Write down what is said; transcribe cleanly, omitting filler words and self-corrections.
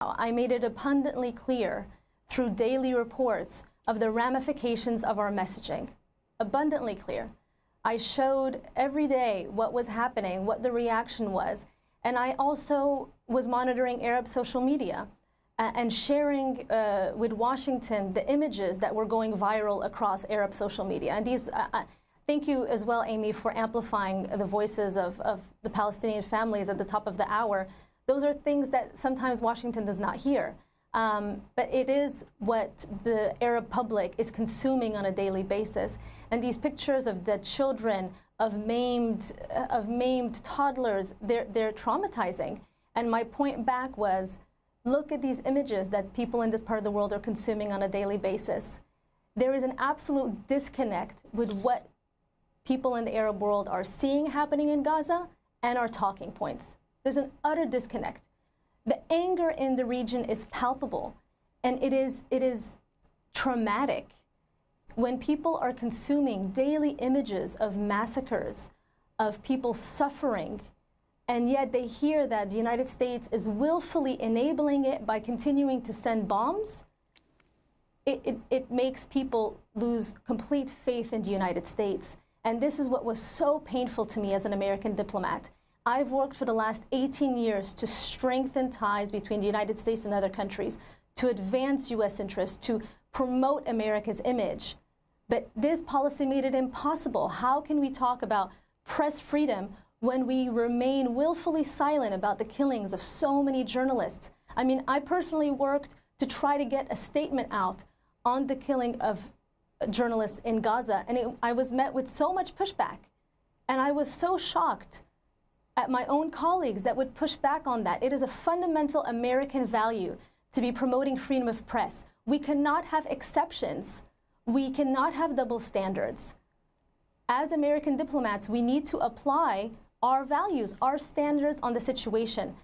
I made it abundantly clear through daily reports of the ramifications of our messaging. Abundantly clear. I showed every day what was happening, what the reaction was, and I also was monitoring Arab social media and sharing with Washington the images that were going viral across Arab social media. And these, thank you as well, Amy, for amplifying the voices of the Palestinian families at the top of the hour. Those are things that sometimes Washington does not hear. But it is what the Arab public is consuming on a daily basis. And these pictures of dead children, of maimed toddlers, they're traumatizing. And my point back was, look at these images that people in this part of the world are consuming on a daily basis. There is an absolute disconnect with what people in the Arab world are seeing happening in Gaza and our talking points. There's an utter disconnect. The anger in the region is palpable, and it is traumatic. When people are consuming daily images of massacres, of people suffering, and yet they hear that the United States is willfully enabling it by continuing to send bombs, it makes people lose complete faith in the United States. And this is what was so painful to me as an American diplomat. I've worked for the last 18 years to strengthen ties between the United States and other countries, to advance U.S. interests, to promote America's image. But this policy made it impossible. How can we talk about press freedom when we remain willfully silent about the killings of so many journalists? I mean, I personally worked to try to get a statement out on the killing of journalists in Gaza, and I was met with so much pushback. And I was so shocked at my own colleagues that would push back on that. It is a fundamental American value to be promoting freedom of press. We cannot have exceptions. We cannot have double standards. As American diplomats, we need to apply our values, our standards on the situation.